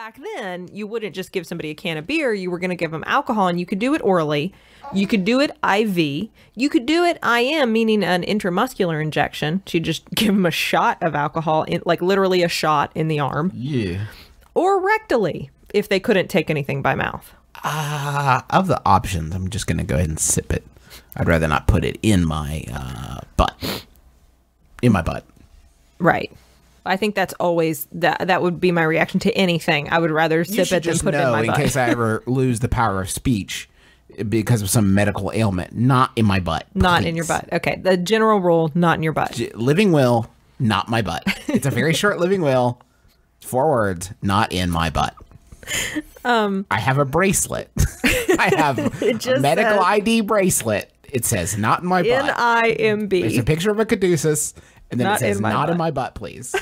back then, you wouldn't just give somebody a can of beer. You were going to give them alcohol, and you could do it orally. You could do it IV. You could do it IM, meaning an intramuscular injection. So you just give them a shot of alcohol, like literally a shot in the arm. Yeah. Or rectally, if they couldn't take anything by mouth. Of the options, I'm just going to go ahead and sip it. I'd rather not put it in my butt. In my butt. Right. I think that's always that would be my reaction to anything. I would rather sip it than put it in my butt. In case I ever lose the power of speech because of some medical ailment. Not in my butt. Not in your butt. Okay. The general rule, not in your butt. Living will, not my butt. It's a very short living will. 4 words, not in my butt. I have a bracelet. I have a medical ID bracelet. It says not in my butt. N.I.M.B. It's a picture of a caduceus. And then it says, not in my butt, please.